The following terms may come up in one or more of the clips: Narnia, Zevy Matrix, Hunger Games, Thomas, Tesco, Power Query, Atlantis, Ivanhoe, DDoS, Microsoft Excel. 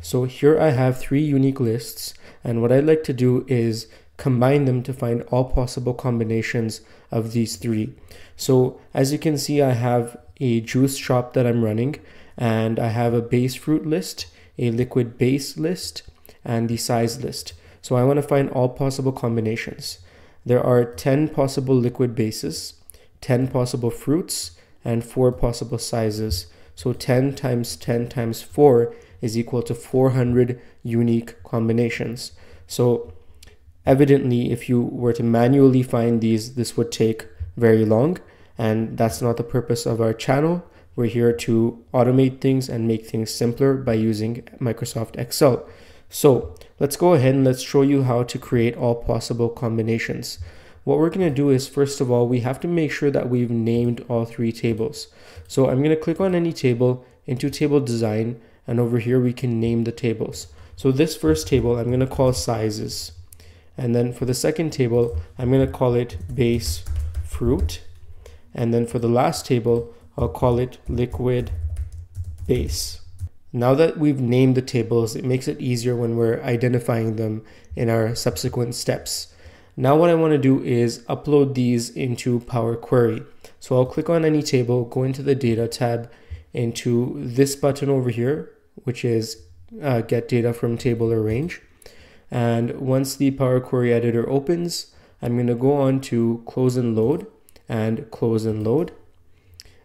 So here I have three unique lists, and what I'd like to do is combine them to find all possible combinations of these three. So as you can see, I have a juice shop that I'm running, and I have a base fruit list, a liquid base list, and the size list. So I want to find all possible combinations. There are 10 possible liquid bases, 10 possible fruits, and 4 possible sizes. So 10 times 10 times 4 is equal to 400 unique combinations. So evidently, if you were to manually find these, this would take very long, and that's not the purpose of our channel. We're here to automate things and make things simpler by using Microsoft Excel. So let's go ahead and let's show you how to create all possible combinations. What we're going to do is, first of all, we have to make sure that we've named all three tables. So I'm going to click on any table, into table design, and over here we can name the tables. So this first table I'm going to call sizes. And then for the second table, I'm going to call it base fruit. And then for the last table, I'll call it liquid base. Now that we've named the tables, it makes it easier when we're identifying them in our subsequent steps. Now what I want to do is upload these into Power Query. So I'll click on any table, go into the data tab, into this button over here, which is get data from table or range. And once the Power Query editor opens, I'm going to go on to close and load and close and load.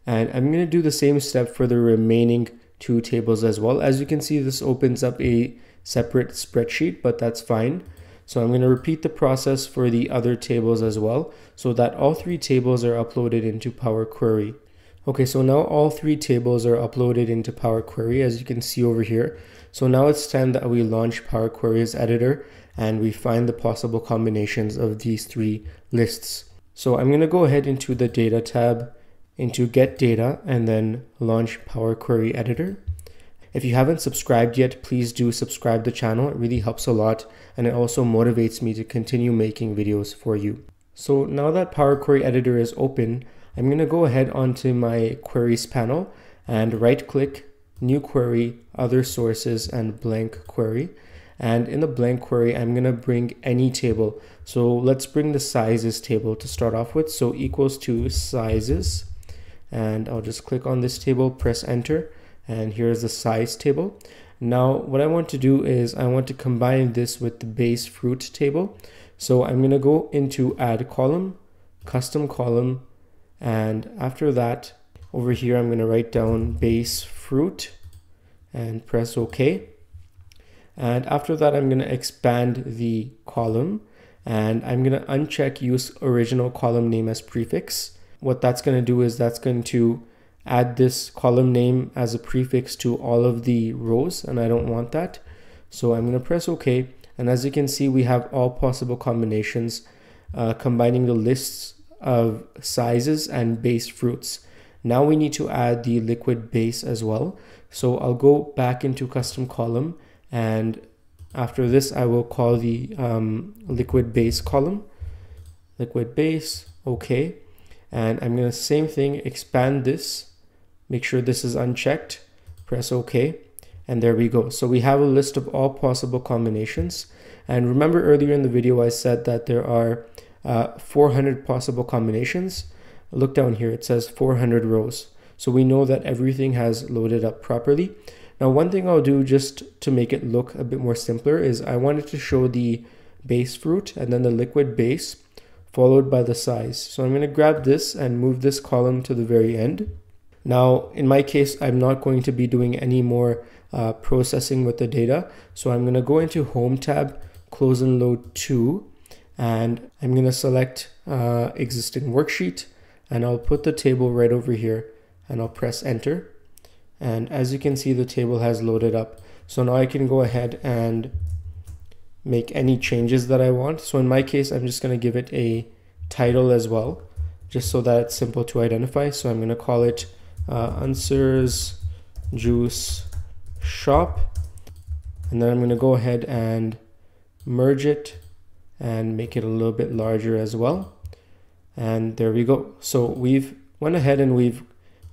And I'm going to do the same step for the remaining two tables as well. As you can see, this opens up a separate spreadsheet, but that's fine. So I'm going to repeat the process for the other tables as well, so that all three tables are uploaded into Power Query. Okay, so now all three tables are uploaded into Power Query, as you can see over here. So now it's time that we launch Power Query's editor and we find the possible combinations of these three lists. So I'm going to go ahead into the data tab, into get data, and then launch Power Query editor. If you haven't subscribed yet, please do subscribe to the channel. It really helps a lot, and it also motivates me to continue making videos for you. So now that Power Query editor is open, I'm going to go ahead onto my queries panel and right click, new query, other sources, and blank query. And in the blank query, I'm going to bring any table. So let's bring the sizes table to start off with. So equals to sizes, and I'll just click on this table, press enter, and here's the size table. Now what I want to do is I want to combine this with the base fruit table. So I'm going to go into add column, custom column, and after that over here I'm going to write down base fruit and press OK. And after that I'm going to expand the column, and I'm going to uncheck use original column name as prefix. What that's going to do is that's going to add this column name as a prefix to all of the rows, and I don't want that. So I'm going to press OK, and as you can see, we have all possible combinations combining the lists of sizes and base fruits. Now we need to add the liquid base as well. So I'll go back into custom column, and after this I will call the liquid base column, liquid base, OK. And I'm going to same thing, expand this, make sure this is unchecked, press OK, and there we go. So we have a list of all possible combinations. And remember earlier in the video I said that there are 400 possible combinations. Look down here, it says 400 rows. So we know that everything has loaded up properly. Now one thing I'll do just to make it look a bit more simpler is I wanted to show the base fruit and then the liquid base, followed by the size. So I'm going to grab this and move this column to the very end. Now, in my case, I'm not going to be doing any more processing with the data. So I'm going to go into Home tab, close and load to, and I'm going to select existing worksheet, and I'll put the table right over here, and I'll press enter. And as you can see, the table has loaded up. So now I can go ahead and make any changes that I want. So in my case, I'm just going to give it a title as well, just so that it's simple to identify. So I'm going to call it Ansar's Juice Shop, and then I'm going to go ahead and merge it and make it a little bit larger as well. And there we go. So we've went ahead and we've,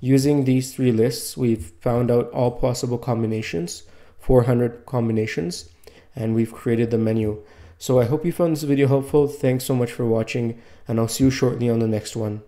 using these three lists, we've found out all possible combinations 400 combinations, and we've created the menu. So I hope you found this video helpful. Thanks so much for watching, and I'll see you shortly on the next one.